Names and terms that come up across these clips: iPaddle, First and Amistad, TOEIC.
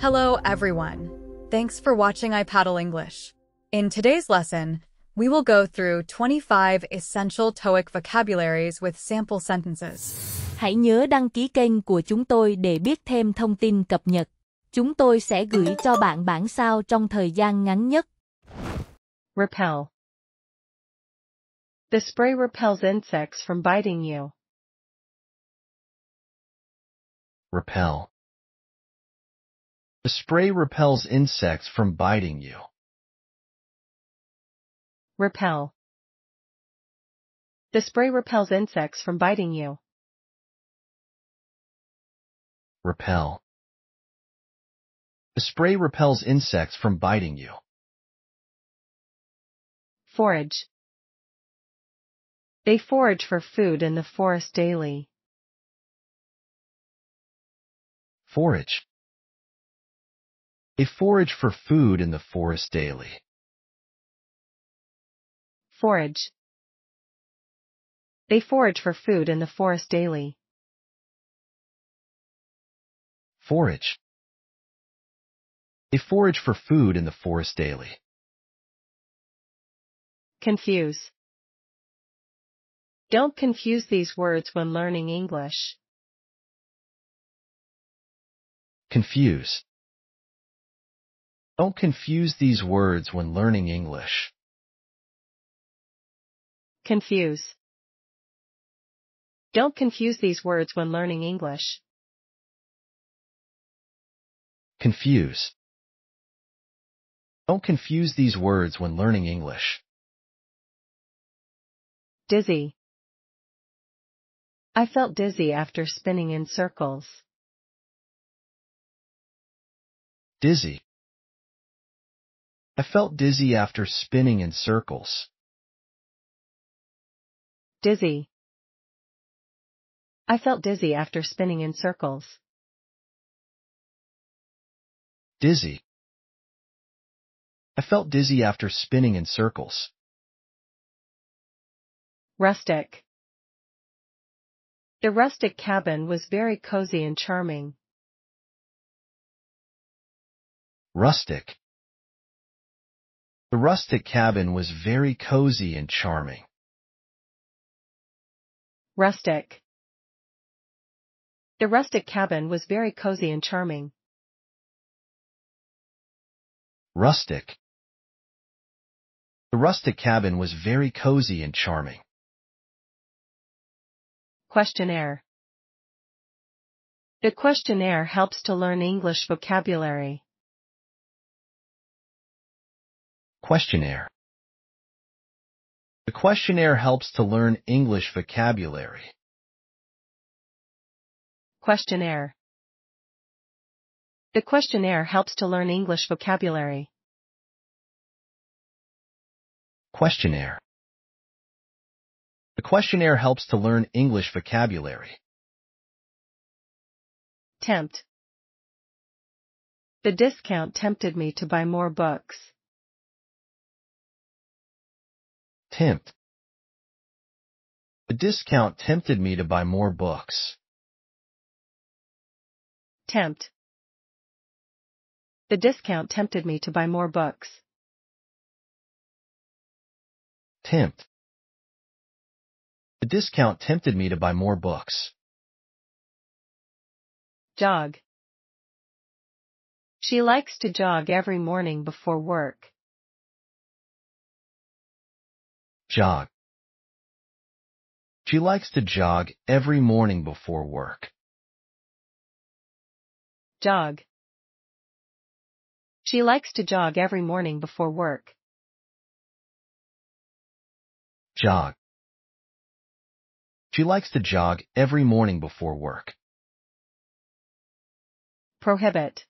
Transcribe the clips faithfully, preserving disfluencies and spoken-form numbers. Hello everyone. Thanks for watching iPaddle English. In today's lesson, we will go through twenty-five essential TOEIC vocabularies with sample sentences. Hãy nhớ đăng ký kênh của chúng tôi để biết thêm thông tin cập nhật. Chúng tôi sẽ gửi cho bạn bản sao trong thời gian ngắn nhất. Repel. The spray repels insects from biting you. Repel. The spray repels insects from biting you. Repel. The spray repels insects from biting you. Repel. The spray repels insects from biting you. Forage. They forage for food in the forest daily. Forage. They forage for food in the forest daily. Forage. They forage for food in the forest daily. Forage. They forage for food in the forest daily. Confuse. Don't confuse these words when learning English. Confuse. Don't confuse these words when learning English. Confuse. Don't confuse these words when learning English. Confuse. Don't confuse these words when learning English. Dizzy. I felt dizzy after spinning in circles. Dizzy. I felt dizzy after spinning in circles. Dizzy. I felt dizzy after spinning in circles. Dizzy. I felt dizzy after spinning in circles. Rustic. The rustic cabin was very cozy and charming. Rustic. The rustic cabin was very cozy and charming. Rustic. The rustic cabin was very cozy and charming. Rustic. The rustic cabin was very cozy and charming. Questionnaire. The questionnaire helps to learn English vocabulary. Questionnaire. The questionnaire helps to learn English vocabulary. Questionnaire. The questionnaire helps to learn English vocabulary. Questionnaire. The questionnaire helps to learn English vocabulary. Tempt. The discount tempted me to buy more books. Tempt. The discount tempted me to buy more books. Tempt. The discount tempted me to buy more books. Tempt. The discount tempted me to buy more books. Jog. She likes to jog every morning before work. Jog. She likes to jog every morning before work. Jog. She likes to jog every morning before work. Jog. She likes to jog every morning before work. Prohibit.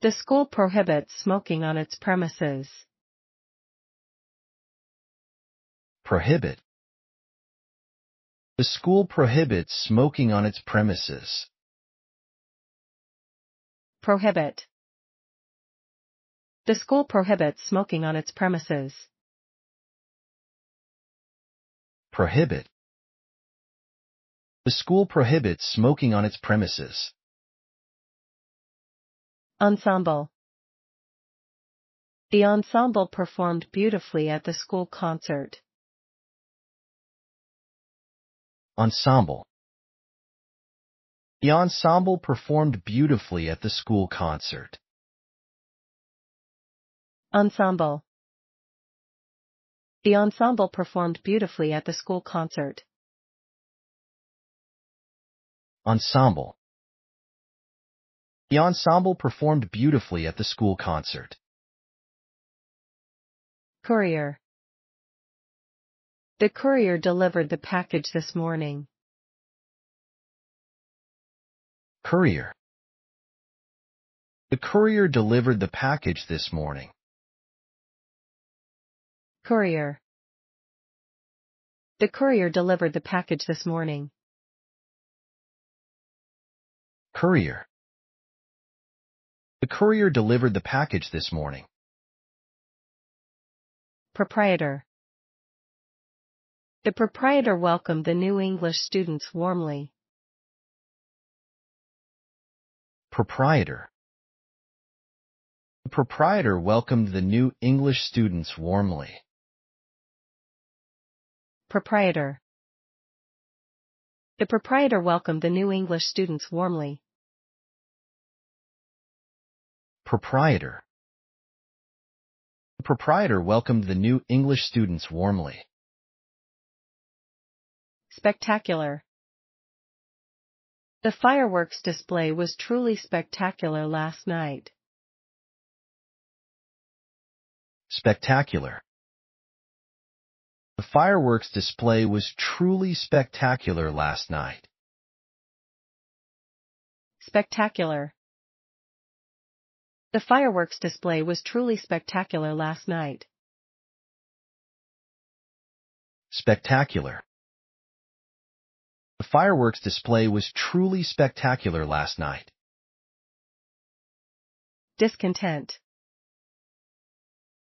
The school prohibits smoking on its premises. Prohibit. The school prohibits smoking on its premises. Prohibit. The school prohibits smoking on its premises. Prohibit. The school prohibits smoking on its premises. Ensemble. The ensemble performed beautifully at the school concert. Ensemble. The ensemble performed beautifully at the school concert. Ensemble. The ensemble performed beautifully at the school concert. Ensemble. The ensemble performed beautifully at the school concert. Courier. The courier delivered the package this morning. Courier. The courier delivered the package this morning. Courier. The courier delivered the package this morning. Courier. The courier delivered the package this morning. Proprietor. The proprietor welcomed the new English students warmly. Proprietor. The proprietor welcomed the new English students warmly. Proprietor. The proprietor welcomed the new English students warmly. Proprietor. The proprietor welcomed the new English students warmly. Spectacular. The fireworks display was truly spectacular last night. Spectacular. The fireworks display was truly spectacular last night. Spectacular. The fireworks display was truly spectacular last night. Spectacular. The fireworks display was truly spectacular last night. Discontent.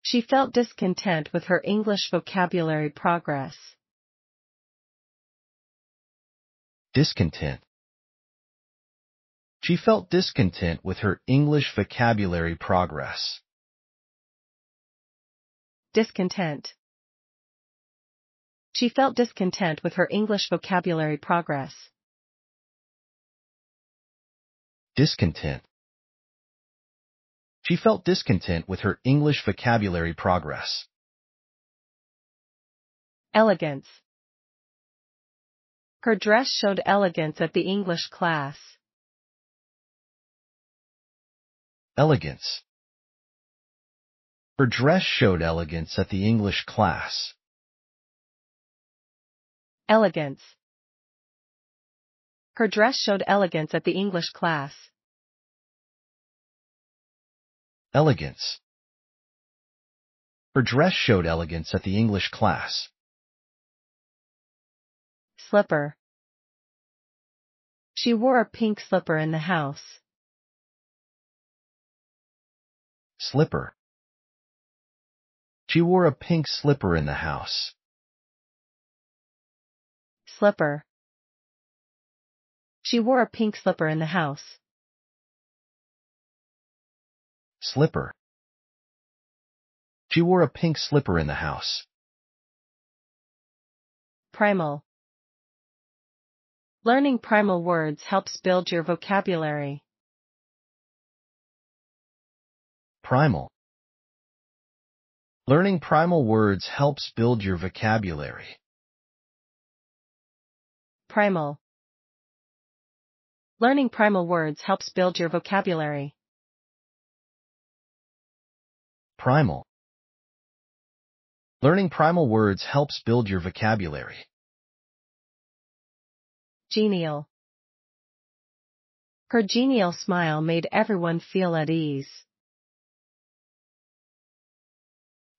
She felt discontent with her English vocabulary progress. Discontent. She felt discontent with her English vocabulary progress. Discontent. She felt discontent with her English vocabulary progress. Discontent. She felt discontent with her English vocabulary progress. Elegance. Her dress showed elegance at the English class. Elegance. Her dress showed elegance at the English class. Elegance. Her dress showed elegance at the English class. Elegance. Her dress showed elegance at the English class. Slipper. She wore a pink slipper in the house. Slipper. She wore a pink slipper in the house. Slipper. She wore a pink slipper in the house. Slipper. She wore a pink slipper in the house. Primal. Learning primal words helps build your vocabulary. Primal. Learning primal words helps build your vocabulary. Primal. Learning primal words helps build your vocabulary. Primal. Learning primal words helps build your vocabulary. Genial. Her genial smile made everyone feel at ease.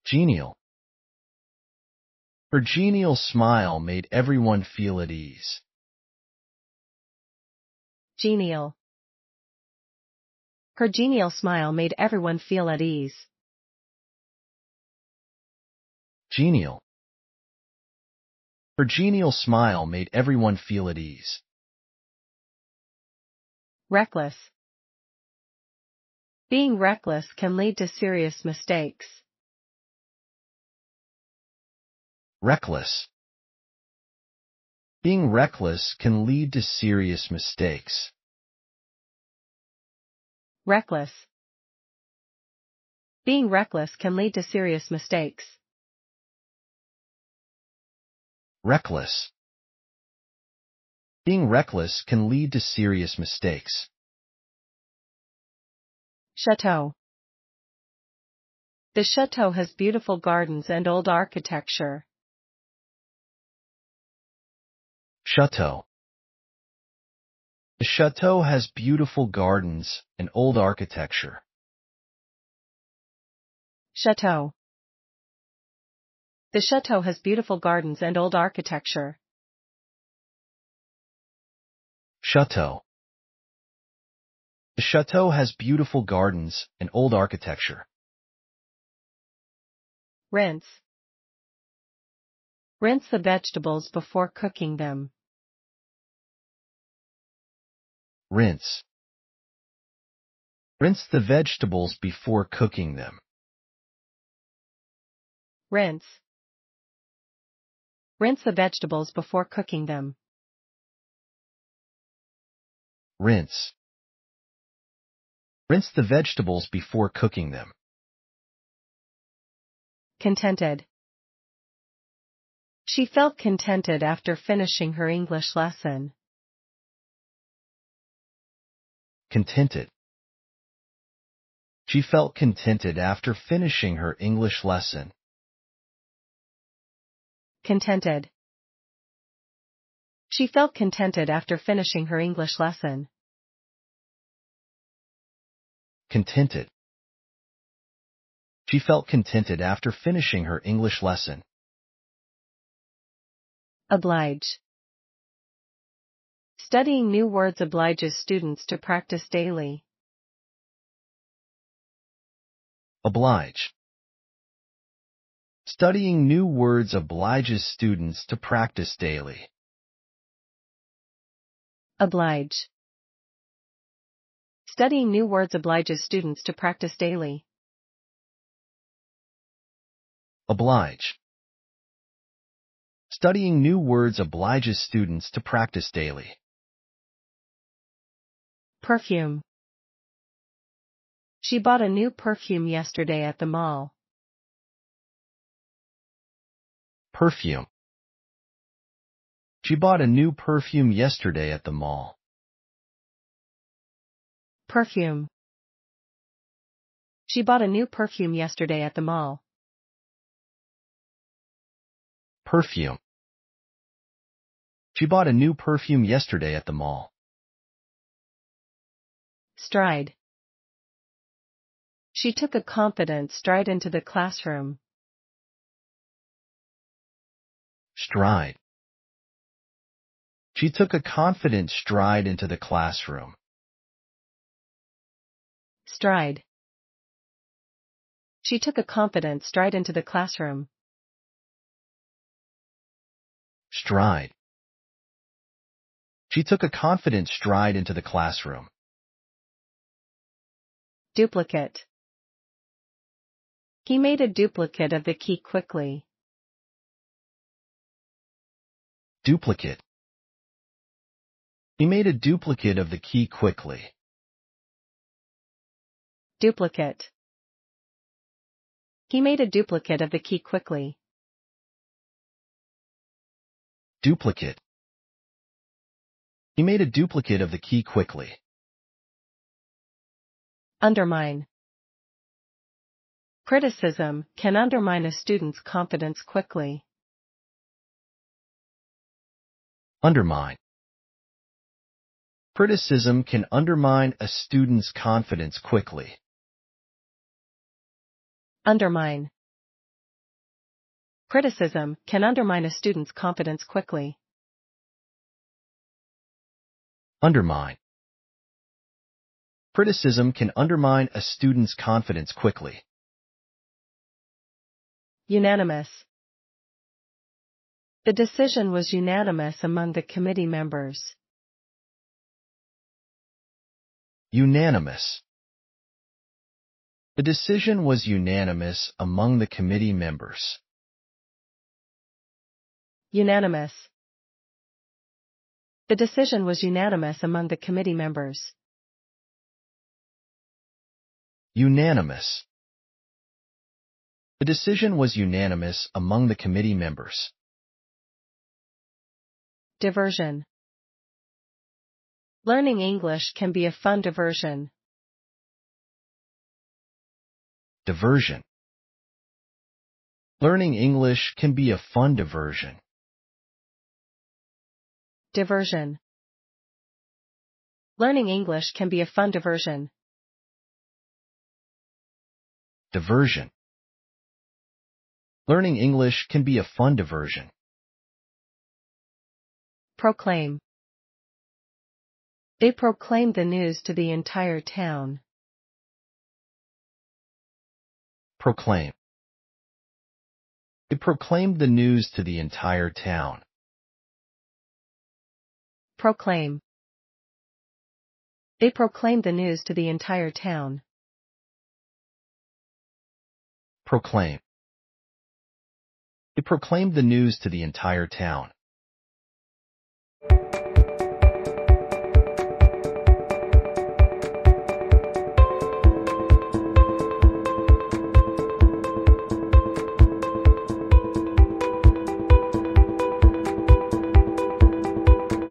Genial. Her genial smile made everyone feel at ease. Genial. Her genial smile made everyone feel at ease. Genial. Her genial smile made everyone feel at ease. Reckless. Being reckless can lead to serious mistakes. Reckless. Being reckless can lead to serious mistakes. Reckless. Being reckless can lead to serious mistakes. Reckless. Being reckless can lead to serious mistakes. Chateau. The chateau has beautiful gardens and old architecture. Chateau. The chateau has beautiful gardens and old architecture. Chateau. The chateau has beautiful gardens and old architecture. Chateau. The chateau has beautiful gardens and old architecture. Rinse. Rinse the vegetables before cooking them. Rinse. Rinse the vegetables before cooking them. Rinse. Rinse the vegetables before cooking them. Rinse. Rinse the vegetables before cooking them. Contented. She felt contented after finishing her English lesson. Contented. She felt contented after finishing her English lesson. Contented. She felt contented after finishing her English lesson. Contented. She felt contented after finishing her English lesson. Oblige. Studying new words obliges students to practice daily. Oblige. Studying new words obliges students to practice daily. Oblige. Studying new words obliges students to practice daily. Oblige. Studying new words obliges students to practice daily. Perfume. She bought a new perfume yesterday at the mall. Perfume. She bought a new perfume yesterday at the mall. Perfume. She bought a new perfume yesterday at the mall. Perfume. She bought a new perfume yesterday at the mall. Stride. She took a confident stride into the classroom. Stride. She took a confident stride into the classroom. Stride. She took a confident stride into the classroom. Stride. She took a confident stride into the classroom. Duplicate. He made a duplicate of the key quickly. Duplicate. He made a duplicate of the key quickly. Duplicate. He made a duplicate of the key quickly. Duplicate. He made a duplicate of the key quickly. Undermine. Criticism can undermine a student's confidence quickly. Undermine. Criticism can undermine a student's confidence quickly. Undermine. Criticism can undermine a student's confidence quickly. Undermine. Criticism can undermine a student's confidence quickly. Unanimous. The decision was unanimous among the committee members. Unanimous. The decision was unanimous among the committee members. Unanimous. The decision was unanimous among the committee members. Unanimous. The decision was unanimous among the committee members. Diversion. Learning English can be a fun diversion. Diversion. Learning English can be a fun diversion. Diversion. Learning English can be a fun diversion. Diversion. Learning English can be a fun diversion. Proclaim. They proclaimed the news to the entire town. Proclaim. They proclaimed the news to the entire town. Proclaim. They proclaimed the news to the entire town. Proclaim. They proclaimed the news to the entire town.